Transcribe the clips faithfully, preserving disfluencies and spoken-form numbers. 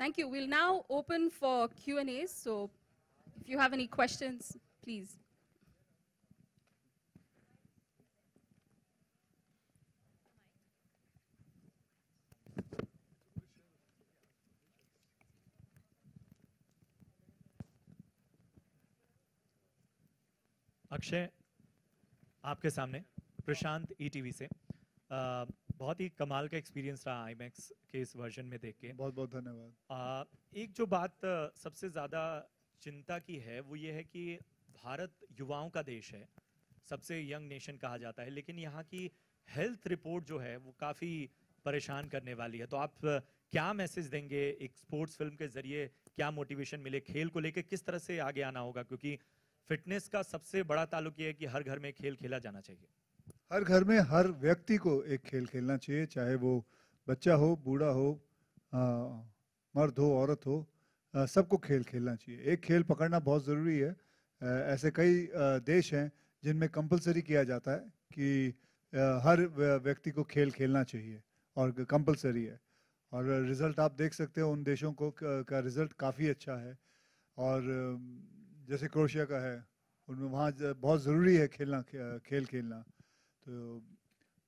Thank you. We'll now open for Q and A's. So if you have any questions, please. Akshay, आपके सामने प्रशांत ETV से आ, बहुत ही कमाल का एक्सपीरियंस रहा आईमैक्स के इस वर्जन में देख के। बहुत बहुत धन्यवाद। एक जो बात सबसे ज़्यादा चिंता की है वो ये है कि भारत युवाओं का देश है, सबसे यंग नेशन कहा जाता है, लेकिन यहाँ की हेल्थ रिपोर्ट जो है वो काफ़ी परेशान करने वाली है। तो आप क्या मैसेज देंगे एक स्पोर्ट्स फिल्म के ज़रिए, क्या मोटिवेशन मिले, खेल को लेकर किस तरह से आगे आना होगा, क्योंकि फिटनेस का सबसे बड़ा ताल्लुक ये है कि हर घर में खेल खेला जाना चाहिए। हर घर में हर व्यक्ति को एक खेल खेलना चाहिए, चाहे वो बच्चा हो, बूढ़ा हो, आ, मर्द हो, औरत हो, सबको खेल खेलना चाहिए। एक खेल पकड़ना बहुत ज़रूरी है। आ, ऐसे कई आ, देश हैं जिनमें कंपलसरी किया जाता है कि आ, हर व्यक्ति को खेल खेलना चाहिए और कंपलसरी है, और रिज़ल्ट आप देख सकते हो उन देशों को का रिज़ल्ट काफ़ी अच्छा है। और जैसे क्रोशिया का है, उनमें वहाँ बहुत ज़रूरी है खेलना, खेल खेलना। तो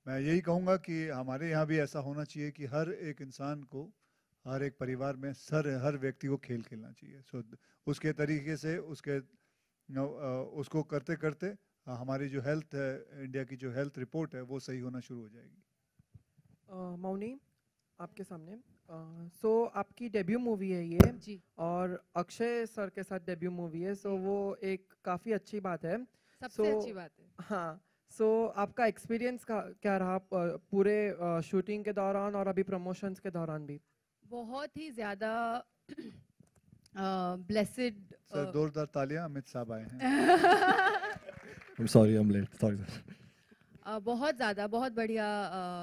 मैं यही कहूँगा कि हमारे यहाँ भी ऐसा होना चाहिए कि हर एक इंसान को, हर एक परिवार में, सर हर व्यक्ति को खेल खेलना चाहिए। सो so, उसके तरीके से उसके उसको करते करते हमारी जो हेल्थ है, इंडिया की जो हेल्थ रिपोर्ट है, वो सही होना शुरू हो जाएगी। मौनी, आपके सामने। सो uh, so, आपकी डेब्यू मूवी है ये जी, और अक्षय सर के साथ डेब्यू मूवी है। सो so, वो एक काफ़ी अच्छी बात है, सबसे so, अच्छी बात है। हाँ। सो so, आपका एक्सपीरियंस क्या रहा पूरे शूटिंग के दौरान और अभी प्रमोशंस के दौरान भी? बहुत ही ज़्यादा ब्लेसिड। सर जोरदार तालियां, अमित साहब आए हैं। Sorry I am late, sorry sir. Uh, बहुत ज़्यादा, बहुत बढ़िया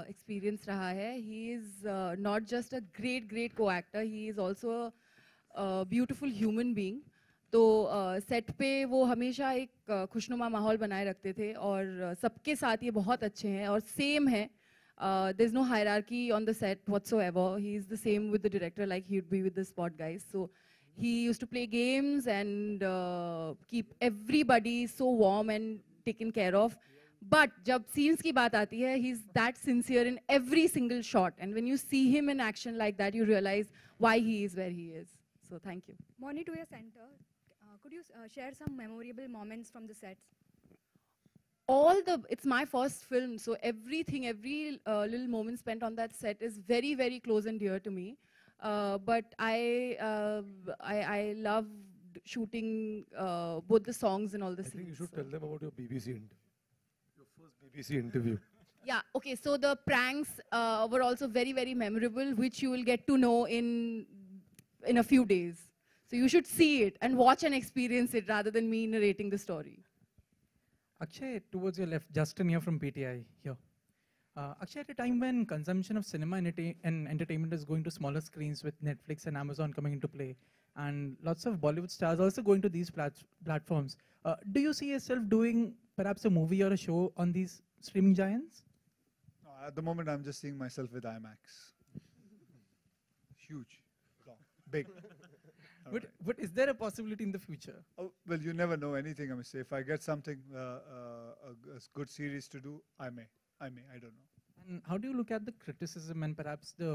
एक्सपीरियंस uh, रहा है। He is not just a great great co actor, he is also a beautiful human being. तो सेट uh, पे वो हमेशा एक uh, खुशनुमा माहौल बनाए रखते थे, और uh, सबके साथ ये बहुत अच्छे हैं और सेम है। There is no hierarchy on the set whatsoever. He is the same with the director, like he would be with the spot guys. So he used to play games and keep everybody so warm and taken care of. But जब scenes की बात आती है, he is that sincere in every single shot, and when you see him in action like that you realise why he is where he is. So thank you. Mouni, to your centre, could you uh, share some memorable moments from the sets? All the, it's my first film, so everything, every uh, little moment spent on that set is very very close and dear to me. Uh, but I, uh, I I love shooting uh, both the songs and all the I scenes. I think you should so. tell them about your B B C interview. B B C interview. Yeah, okay, so the pranks uh, were also very, very memorable, which you will get to know in in a few days. So you should see it and watch and experience it rather than me narrating the story. Akshay, towards your left, Justin here from P T I here. Uh, Akshay, at a time when consumption of cinema and, and entertainment is going to smaller screens with Netflix and Amazon coming into play, and lots of Bollywood stars also going to these plat platforms, uh, do you see yourself doing perhaps a movie or a show on these streaming giants? No, at the moment I'm just seeing myself with IMAX. Huge, long, big. But, right. But is there a possibility in the future? Oh, well, you never know anything, I must say. If I get something, uh, uh, a, a good series to do, I may, I may, I don't know. And how do you look at the criticism and perhaps the,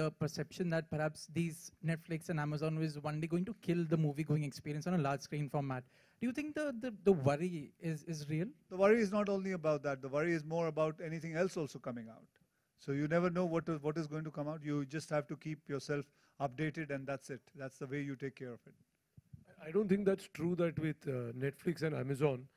the perception that perhaps these Netflix and Amazon is one day going to kill the movie-going experience on a large screen format? Do you think the, the, the worry is, is real? The worry is not only about that. The worry is more about anything else also coming out. So you never know what is, what is going to come out. You just have to keep yourself updated, and that's it. That's the way you take care of it. I don't think that's true that with uh, Netflix and Amazon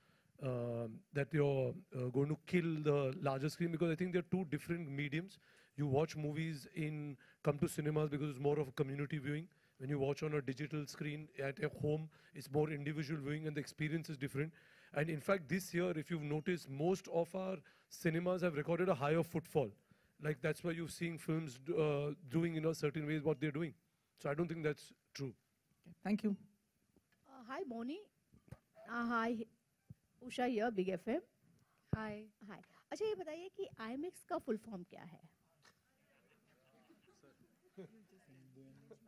uh, that you're uh, going to kill the larger screen, because I think they're two different mediums. You watch movies in, come to cinemas because it's more of a community viewing. When you watch on a digital screen at a home, it's more individual viewing and the experience is different. And in fact, this year, if you've noticed, most of our cinemas have recorded a higher footfall. Like that's why you're seeing films uh, doing in a certain ways what they're doing. So I don't think that's true. Okay, thank you. Uh, hi, Moni. Uh, hi, Usha here, Big F M. Hi. Hi. अच्छा ये बताइए कि I M A X का full form क्या है?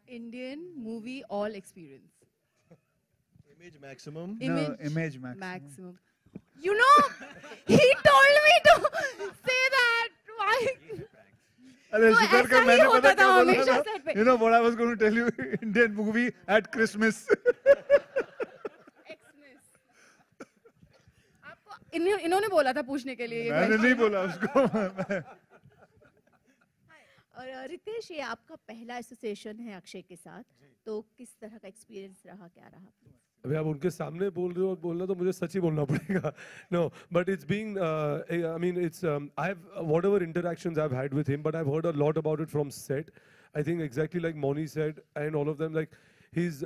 Indian movie all experience. Image maximum. Image, no, image maximum. maximum. You know, he told me to say that. Why? Arey, shukar kar, maine pata kya bola tha. You know what I was going to tell you? Indian movie at Christmas. Xmas. इन्होंने बोला था पूछने के लिए. मैंने नहीं बोला उसको. और रितेश, ये आपका पहला एसोसिएशन है अक्षय के साथ, तो किस तरह का एक्सपीरियंस रहा, क्या रहा? अभी आप उनके सामने बोल रहे हो, बोलना तो मुझे सच ही बोलना पड़ेगा. No, but it's being, I mean it's, I have whatever interactions I have had with him, but I have heard a lot about it from set. I think exactly like Mauni said and all of them, like his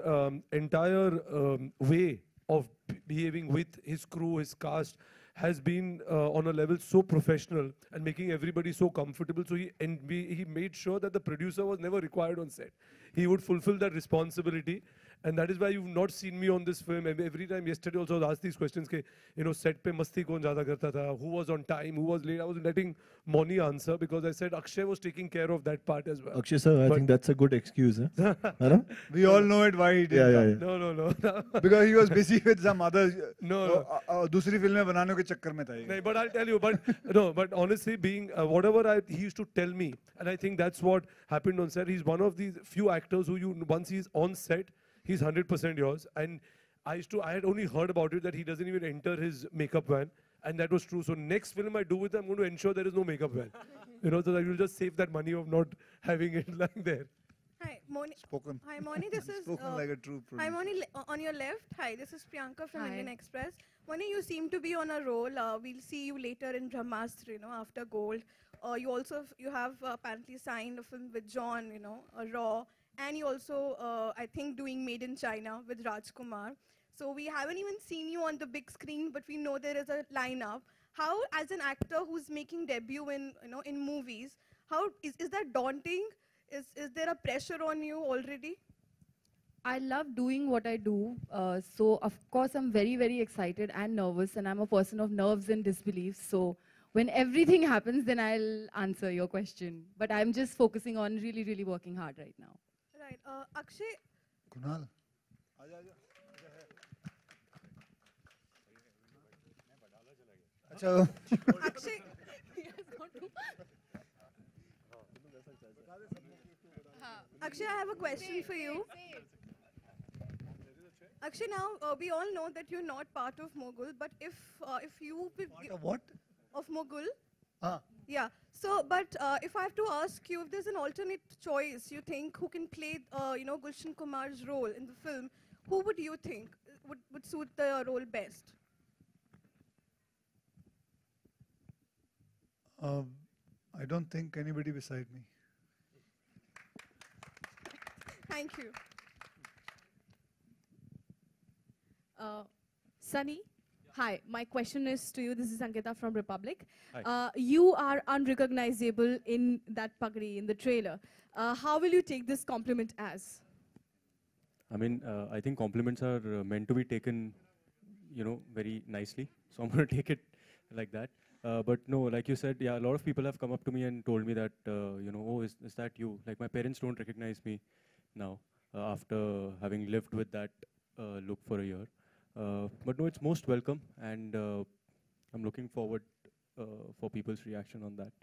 entire way of behaving with his crew, his cast has been uh, on a level so professional and making everybody so comfortable. So he and we, he made sure that the producer was never required on set. He would fulfill that responsibility, and that is why you've not seen me on this film. Every time yesterday also I was asked these questions, ke, you know, set pe masti kaun zyada karta tha, who was on time, who was late. I was letting Mouni answer because I said Akshay was taking care of that part as well. Akshay sir, I but think that's a good excuse. Huh? We all know it why he did. Yeah, yeah, yeah. No, no, no, no. Because he was busy with some other. No, no. Uh, uh, दूसरी film में बनाने के चक्कर में था ये. नहीं, but I'll tell you, but no, but honestly, being uh, whatever I, he used to tell me, and I think that's what happened on set. He's one of these few actors who you once he's on set. He's one hundred percent yours, and I used to, I had only heard about it that he doesn't even enter his makeup van, and that was true. So next film I do with him, I'm going to ensure there is no makeup van. You know, so that you'll just save that money of not having it lying there. Hi, Mouni. Spoken. Hi, Mouni. This is spoken uh, like a true producer. Hi, Mouni. On your left. Hi, this is Priyanka from hi. Indian Express. Mouni, you seem to be on a roll. Uh, we'll see you later in Brahmastra, you know, after Gold. Uh, you also you have uh, apparently signed a film with John, you know, a Raw. And you also, uh, I think, doing Made in China with Raj Kumar. So we haven't even seen you on the big screen, but we know there is a lineup. How, as an actor who's making debut in, you know, in movies, how is is that daunting? Is is there a pressure on you already? I love doing what I do, uh, so of course I'm very very excited and nervous, and I'm a person of nerves and disbelief. So when everything happens, then I'll answer your question. But I'm just focusing on really really working hard right now. Uh, Akshay, Kunal, Acha. Akshay, Akshay, I have a question for you. Akshay, now uh, we all know that you're not part of Mogul, but if uh, if you part of what of Mogul? Ah. Yeah. So, but uh, if I have to ask you, if there's an alternate choice, you think who can play, uh, you know, Gulshan Kumar's role in the film? Who would you think would would suit the role best? Um, I don't think anybody beside me. Thank you. Uh, Sunny. Hi, my question is to you. This is Ankita from Republic. Uh, you are unrecognizable in that pagri, in the trailer. Uh, how will you take this compliment as? I mean, uh, I think compliments are uh, meant to be taken, you know, very nicely. So I'm going to take it like that. Uh, but no, like you said, yeah, a lot of people have come up to me and told me that, uh, you know, oh, is, is that you? Like my parents don't recognize me now uh, after having lived with that uh, look for a year. Uh, but no, it's most welcome, and uh, I'm looking forward uh, for people's reaction on that.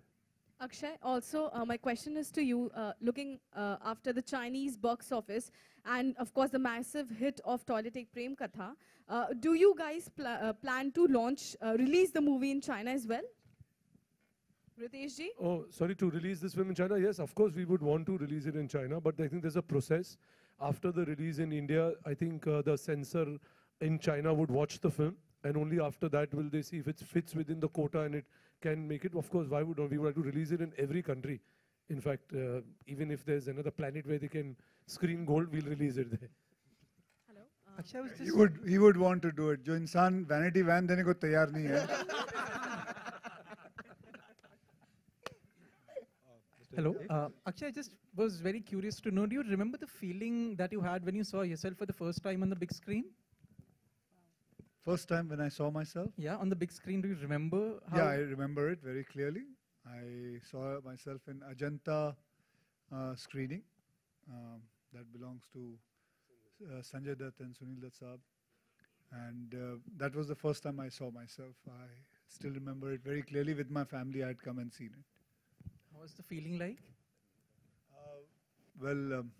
Akshay, also uh, my question is to you, uh, looking uh, after the Chinese box office and of course the massive hit of Toilet Ek Prem Katha, uh, do you guys pl uh, plan to launch, uh, release the movie in China as well? Ritesh ji? Oh, sorry, to release this film in China? Yes, of course we would want to release it in China, but I think there's a process. After the release in India, I think uh, the censor in China would watch the film, and only after that will they see if it fits within the quota and it can make it. Of course, why would we want to release it in every country? In fact, uh, even if there's another planet where they can screen Gold, we'll release it there. Hello. Uh, Akshay was just he would he would want to do it. जो इंसान vanity van देने को तैयार नहीं है. Hello. Uh, Akshay, I just was very curious to know. Do you remember the feeling that you had when you saw yourself for the first time on the big screen? First time when I saw myself? Yeah, on the big screen, do you remember? How yeah, I remember it very clearly. I saw myself in Ajanta uh, screening. Um, that belongs to uh, Sanjay Dutt and Sunil Dutt Saab. And uh, that was the first time I saw myself. I still remember it very clearly with my family. I had come and seen it. How was the feeling like? Uh, well, um,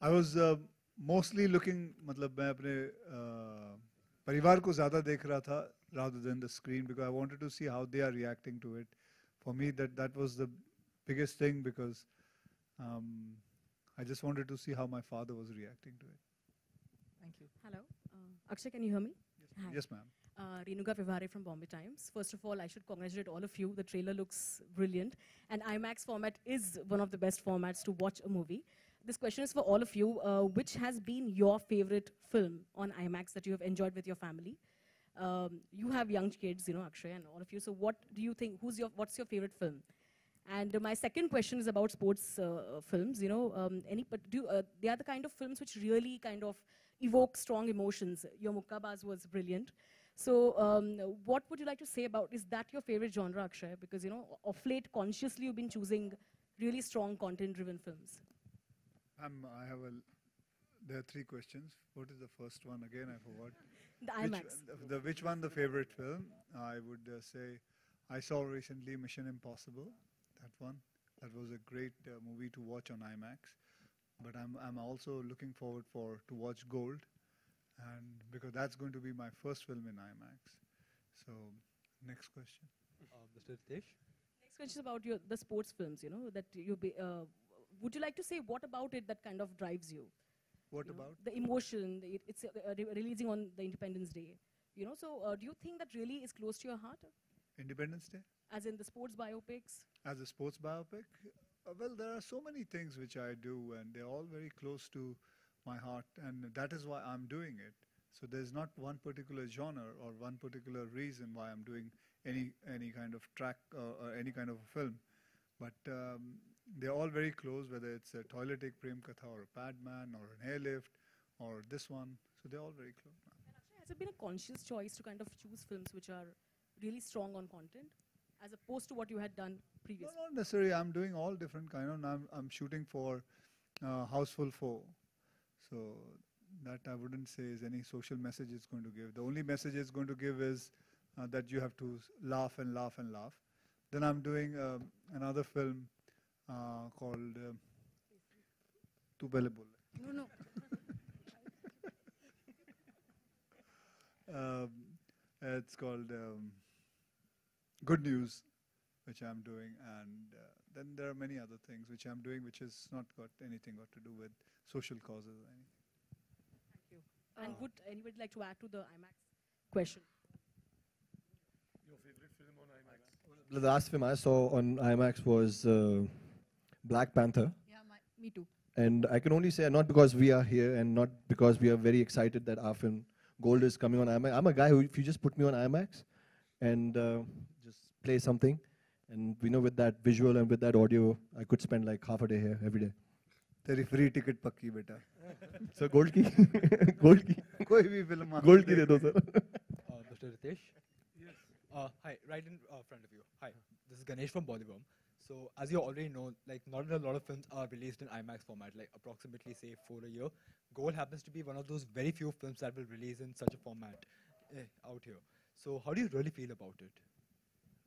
I was uh, mostly looking, matlab, main apne परिवार को ज़्यादा देख रहा था rather than the screen because I wanted to see how they are reacting to it. For me, that that was the biggest thing because um, I just wanted to see how my father was reacting to it. Thank you. Hello. Uh, Akshay, can you hear me? Yes, yes ma'am. Uh, Rinuga Vivare from Bombay Times. First of all, I should congratulate all of you. The trailer looks brilliant. And IMAX format is one of the best formats to watch a movie. This question is for all of you. Uh, which has been your favorite film on IMAX that you have enjoyed with your family? Um, you have young kids, you know, Akshay, and all of you. So what do you think? Who's your, what's your favorite film? And uh, my second question is about sports uh, films. You know, um, any, but do, uh, they are the kind of films which really kind of evoke strong emotions. Your Mukkabaaz was brilliant. So um, what would you like to say about, is that your favorite genre, Akshay? Because, you know, of late, consciously, you've been choosing really strong content-driven films. Um, I have a, there are three questions. What is the first one again? I forgot. The IMAX. Which, the, which one the favorite film? I would uh, say I saw recently Mission Impossible, that one. That was a great uh, movie to watch on IMAX. But I'm, I'm also looking forward for to watch Gold, and because that's going to be my first film in IMAX. So, next question. Uh, Mister Ritesh? Next question is about your, the sports films, you know, that you be, uh, would you like to say what about it that kind of drives you? What you about? Know, the emotion, the, it, it's uh, re releasing on the Independence Day. You know, so uh, do you think that really is close to your heart? Independence Day? As in the sports biopics? As a sports biopic? Uh, well, there are so many things which I do, and they're all very close to my heart, and that is why I'm doing it. So there's not one particular genre or one particular reason why I'm doing any any kind of track uh, or any kind of a film. But um, they're all very close, whether it's a Toilet Ek Prem Katha or a Padman or an Airlift or this one. So they're all very close. And actually, has it been a conscious choice to kind of choose films which are really strong on content, as opposed to what you had done previously? No, not necessarily. I'm doing all different kind of, I'm, I'm shooting for uh, Houseful Four. So that I wouldn't say is any social message it's going to give. The only message it's going to give is uh, that you have to laugh and laugh and laugh. Then I'm doing uh, another film uh, called uh, Tu Pehle Bol. No, no. um, it's called um, Good News, which I'm doing, and uh, then there are many other things which I'm doing, which has not got anything got to do with social causes or anything. Thank you. And uh, would anybody like to add to the IMAX question? Your favorite film on IMAX? The last film I saw on IMAX was uh, Black Panther. Yeah, my, me too. And I can only say, not because we are here and not because we are very excited that our film Gold is coming on IMAX. I'm a guy who, if you just put me on IMAX and uh, just play something, and we know with that visual and with that audio, I could spend like half a day here every day. तेरी free ticket पक्की बेटा. So Gold की, Gold की. कोई भी film. Gold की दे दो sir. Mister Ritesh. Yes. Uh, hi, right in uh, front of you. Hi, this is Ganesh from Bollywood. So as you already know, like not a lot of films are released in IMAX format. Like approximately say four a year. Gold happens to be one of those very few films that will release in such a format eh, out here. So how do you really feel about it?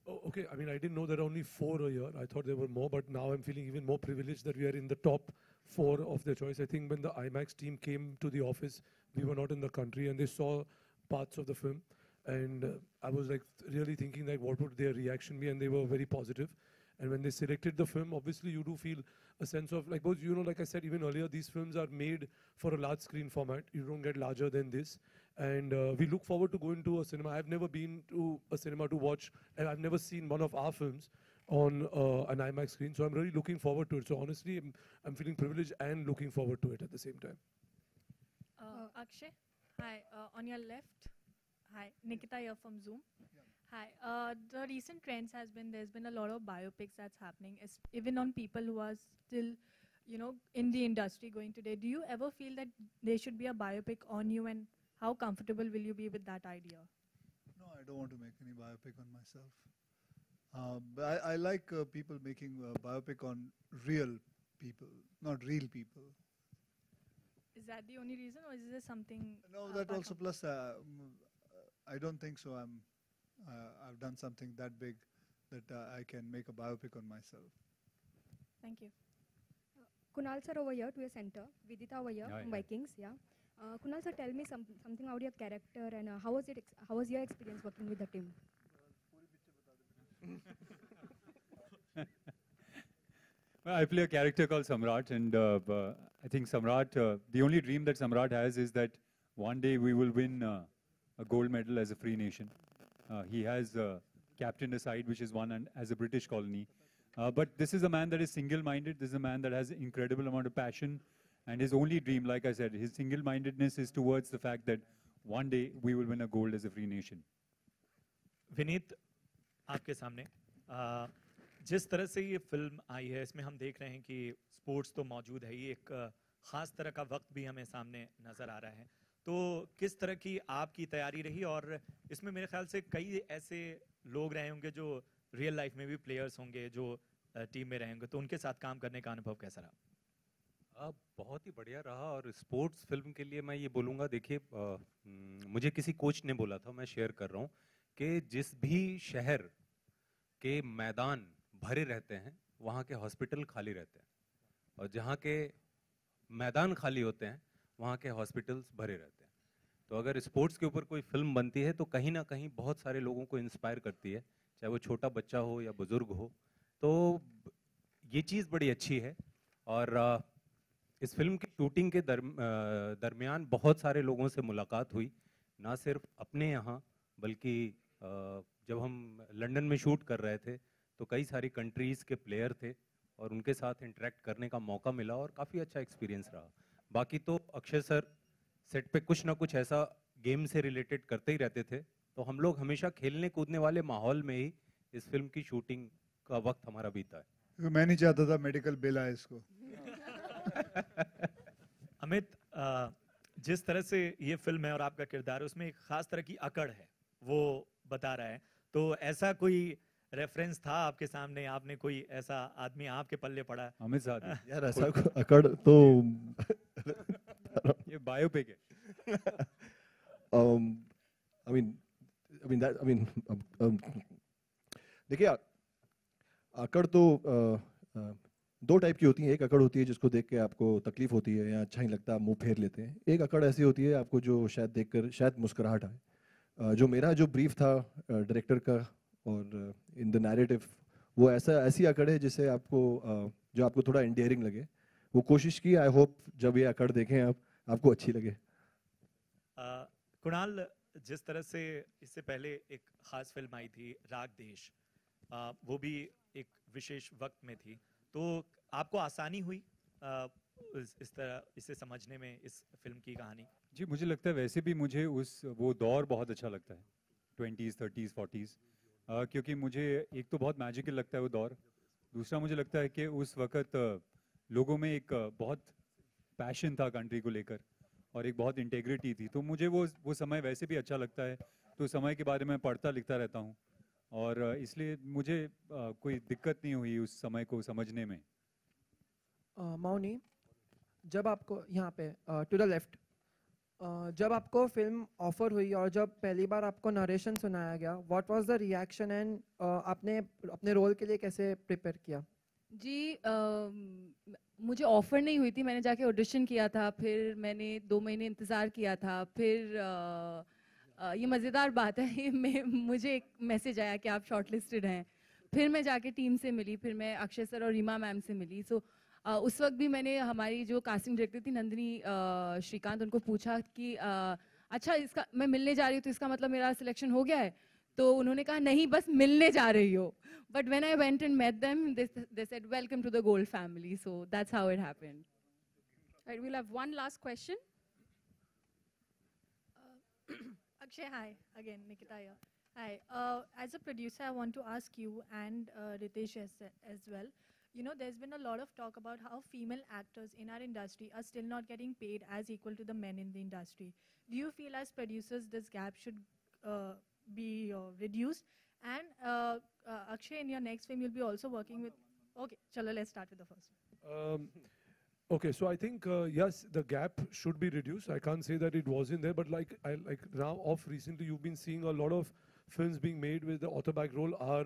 Oh, okay, I mean, I didn't know there are only four a year. I thought there were more, but now I'm feeling even more privileged that we are in the top four of their choice. I think when the IMAX team came to the office, we were not in the country, and they saw parts of the film. And uh, I was like really thinking like what would their reaction be, and they were very positive. And when they selected the film, obviously you do feel a sense of, like, both, you know, like I said even earlier, these films are made for a large screen format. You don't get larger than this. And uh, we look forward to going to a cinema. I've never been to a cinema to watch, and I've never seen one of our films on uh, an IMAX screen. So I'm really looking forward to it. So honestly, I'm, I'm feeling privileged and looking forward to it at the same time. Uh, Akshay, hi. Uh, on your left, hi. Nikita here from Zoom. Yeah. Hi. Uh, the recent trends has been, there's been a lot of biopics that's happening, even on people who are still, you know, in the industry going today. Do you ever feel that there should be a biopic on you, and how comfortable will you be with that idea? No, I don't want to make any biopic on myself. Uh, but I, I like uh, people making a biopic on real people, not real people. Is that the only reason, or is there something? No, that also plus. Uh, I don't think so. I'm. Uh, I've done something that big that uh, I can make a biopic on myself. Thank you. Uh, Kunal sir over here to your center. Vidita over here, yeah, from yeah. Vikings. Yeah. Uh, Kunal sir, tell me some something about your character and uh, how was it? Ex how was your experience working with the team? Well, I play a character called Samrat, and uh, uh, I think Samrat, uh, the only dream that Samrat has is that one day we will win uh, a gold medal as a free nation. Uh, he has uh, captained a side which is won and as a British colony. Uh, but this is a man that is single-minded. This is a man that has an incredible amount of passion. And his only dream, like I said, his single-mindedness is towards the fact that one day we will win a gold as a free nation. Vineet, आपके सामने uh, जिस तरह से ये film आई है, इसमें हम देख रहे हैं कि स्पोर्ट्स तो मौजूद है ही, एक ख़ास तरह का वक्त भी हमें सामने नज़र आ रहा है. तो किस तरह की आपकी तैयारी रही, और इसमें मेरे ख्याल से कई ऐसे लोग रहे होंगे जो रियल लाइफ में भी प्लेयर्स होंगे, जो टीम में रहेंगे, तो उनके साथ काम करने का अनुभव कैसा रहा? बहुत ही बढ़िया रहा. और स्पोर्ट्स फिल्म के लिए मैं ये बोलूँगा, देखिए मुझे किसी कोच ने बोला था, मैं शेयर कर रहा हूँ, कि जिस भी शहर के मैदान भरे रहते हैं वहाँ के हॉस्पिटल खाली रहते हैं, और जहाँ के मैदान खाली होते हैं वहाँ के हॉस्पिटल्स भरे रहते हैं. तो अगर स्पोर्ट्स के ऊपर कोई फिल्म बनती है तो कहीं ना कहीं बहुत सारे लोगों को इंस्पायर करती है, चाहे वो छोटा बच्चा हो या बुज़ुर्ग हो. तो ये चीज़ बड़ी अच्छी है. और इस फिल्म की शूटिंग के दरमियान बहुत सारे लोगों से मुलाकात हुई, ना सिर्फ अपने यहाँ बल्कि जब हम लंदन में शूट कर रहे थे तो कई सारी कंट्रीज़ के प्लेयर थे और उनके साथ इंटरेक्ट करने का मौका मिला और काफ़ी अच्छा एक्सपीरियंस रहा. बाकी तो अक्षय सर सेट पे कुछ ना कुछ ऐसा गेम से रिलेटेड करते ही रहते थे, तो हम लोग हमेशा खेलने कूदने वाले माहौल में ही इस फिल्म की शूटिंग का वक्त हमारा बीता है. तो मैं नहीं चाहता था मेडिकल बिल आए इसको. अमित, जिस तरह से ये फिल्म है और आपका किरदार है, उसमें एक ख़ास तरह की अकड़ है, वो बता रहा है. तो ऐसा कोई रेफरेंस था आपके सामने, आपने कोई ऐसा आदमी आपके पल्ले पड़ा? अमित साध यार, ऐसा अकड़ तो ये बायोपिक है. I mean I mean I mean देखिए, अकड़ तो uh, uh, दो टाइप की होती है. एक अकड़ होती है जिसको देख के आपको तकलीफ होती है या अच्छा ही लगता, मुंह फेर लेते हैं. एक अकड़ ऐसी होती है आपको जो शायद देखकर शायद मुस्कुराहट आए. uh, जो मेरा जो ब्रीफ था डायरेक्टर uh, का और इन द नैरेटिव, वो ऐसा ऐसी अकड़ है जिसे आपको uh, जो आपको थोड़ा एंडियरिंग लगे. वो कोशिश की. आई होप जब ये अकड़ देखें आप, आपको अच्छी लगे. uh, कुणाल, जिस तरह से इससे पहले एक ख़ास फिल्म आई थी रागदेश, uh, वो भी एक विशेष वक्त में थी, तो आपको आसानी हुई uh, इस, इस तरह इसे समझने में, इस फिल्म की कहानी? जी, मुझे लगता है वैसे भी मुझे उस वो दौर बहुत अच्छा लगता है, ट्वेंटीज़ थर्टीज़ फोर्टीज़, Uh, क्योंकि मुझे एक तो बहुत मैजिकल लगता है वो दौर. दूसरा मुझे लगता है कि उस वक़्त uh, लोगों में एक uh, बहुत पैशन था कंट्री को लेकर और एक बहुत इंटेग्रिटी थी. तो मुझे वो वो समय वैसे भी अच्छा लगता है, तो समय के बारे में पढ़ता लिखता रहता हूँ, और uh, इसलिए मुझे uh, कोई दिक्कत नहीं हुई उस समय को समझने में. uh, मौनी, जब आपको यहाँ पे टू द लेफ्ट, Uh, जब आपको फिल्म ऑफर हुई और जब पहली बार आपको नरेशन सुनाया गया, what was the reaction and आपने अपने रोल के लिए कैसे प्रिपेयर किया? जी, uh, मुझे ऑफ़र नहीं हुई थी. मैंने जाके ऑडिशन किया था, फिर मैंने दो महीने इंतज़ार किया था, फिर uh, uh, ये मज़ेदार बात है, मैं मुझे एक मैसेज आया कि आप शॉर्टलिस्टेड हैं. फिर मैं जाके टीम से मिली, फिर मैं अक्षय सर और रीमा मैम से मिली. सो so, Uh, उस वक्त भी मैंने हमारी जो कास्टिंग डायरेक्टर थी नंदिनी uh, श्रीकांत, उनको पूछा कि uh, अच्छा इसका मैं मिलने जा रही हूँ तो इसका मतलब मेरा सिलेक्शन हो गया है? तो उन्होंने कहा नहीं, बस मिलने जा रही हो. But when I went and met them, they said welcome to the gold family. So that's how it happened. Right, we will have one last question. Akshay, hi again, Nikita here. Hi, as a producer I want to ask you and Ritesh as well. You know, there's been a lot of talk about how female actors in our industry are still not getting paid as equal to the men in the industry. Do you feel as producers this gap should uh, be uh, reduced? And uh, uh, Akshay, in your next film, you'll be also working with Okay, chalo, let's start with the first one. Um, okay, so I think, uh, yes, the gap should be reduced. I can't say that it wasn't there, but like I, like now, off recently, you've been seeing a lot of films being made with the author-backed role are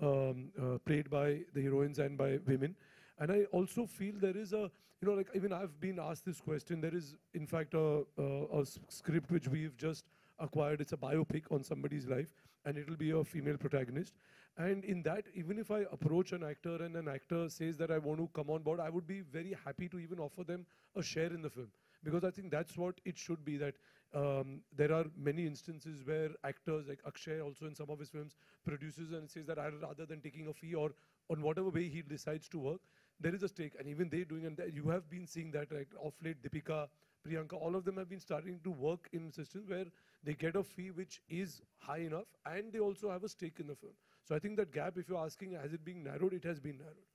um, uh, played by the heroines and by women. And I also feel there is a, you know, like even I've been asked this question. There is, in fact, a, a, a script which we've just acquired. It's a biopic on somebody's life, and it'll be a female protagonist. And in that, even if I approach an actor and an actor says that I want to come on board, I would be very happy to even offer them a share in the film. Because I think that's what it should be, that um, there are many instances where actors, like Akshay also in some of his films, produces and says that I'd rather than taking a fee or on whatever way he decides to work, there is a stake. And even they doing, and you have been seeing that, like off late, Deepika, Priyanka, all of them have been starting to work in systems where they get a fee which is high enough and they also have a stake in the film. So I think that gap, if you're asking, has it been narrowed? It has been narrowed.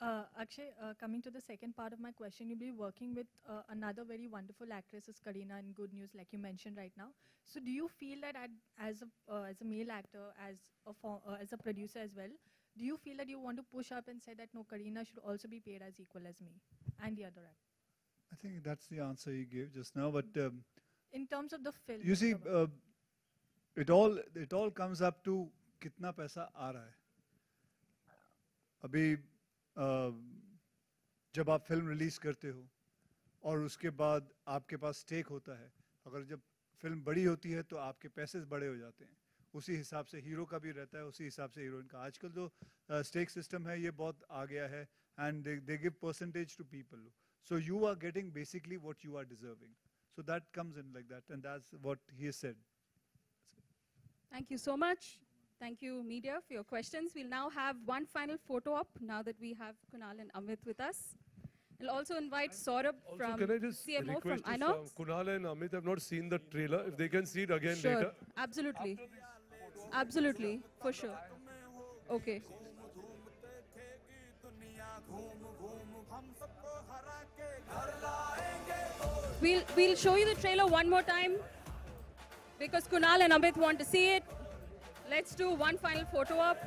Uh, Akshay, uh, coming to the second part of my question, you'll be working with uh, another very wonderful actress, is Kareena in Good News, like you mentioned right now. So do you feel that as a, uh, as a male actor, as a, uh, as a producer as well, do you feel that you want to push up and say that, no, Kareena should also be paid as equal as me and the other actor? I think that's the answer you gave just now, but... Um, in terms of the film... You see, uh, it all it all comes up to kitna paisa aa raha hai. Abhi, जब आप film release करते हो और उसके बाद आपके पास stake होता है, अगर जब फिल्म बड़ी होती है तो आपके पैसे बड़े हो जाते हैं, उसी हिसाब से हीरो का भी रहता है, उसी हिसाब से हीरोइन का। आजकल जो स्टेक सिस्टम है ये बहुत आ गया है, and they give percentage to people, so you are getting basically what you are deserving, so that comes in like that, and that's what he said. Thank you so much. Thank you, media, for your questions. We'll now have one final photo up, now that we have Kunal and Amit with us. We'll also invite Saurabh from C M O from I nox. Kunal and Amit have not seen the trailer. If they can see it again sure. later. Absolutely. Absolutely, for sure. Okay. We'll, we'll show you the trailer one more time, because Kunal and Amit want to see it. Let's do one final photo up.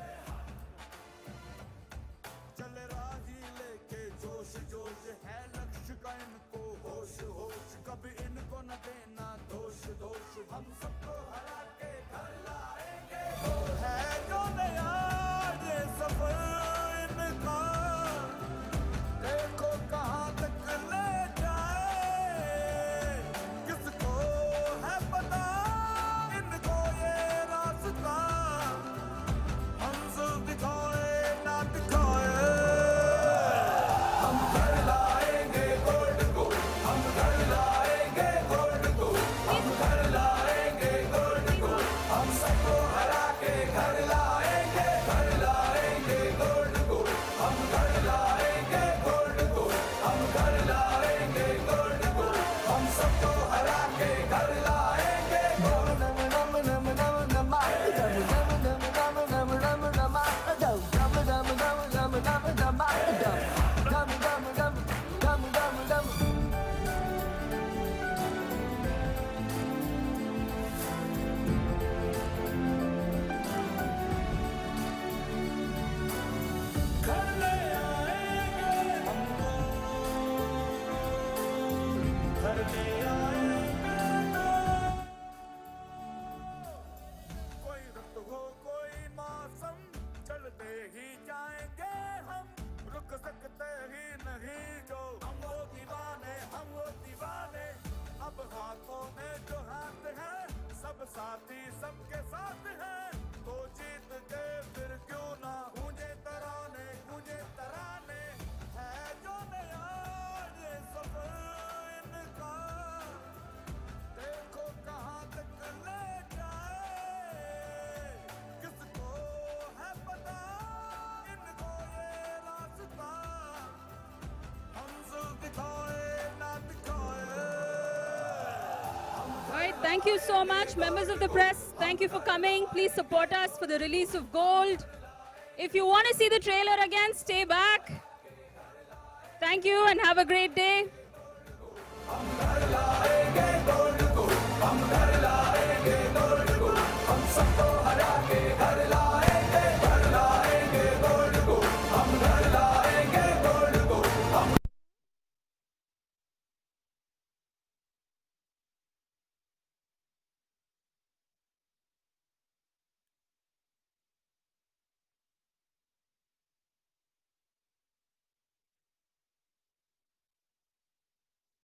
Thank you so much, members of the press. Thank you for coming. Please support us for the release of Gold. If you want to see the trailer again, stay back. Thank you and have a great day.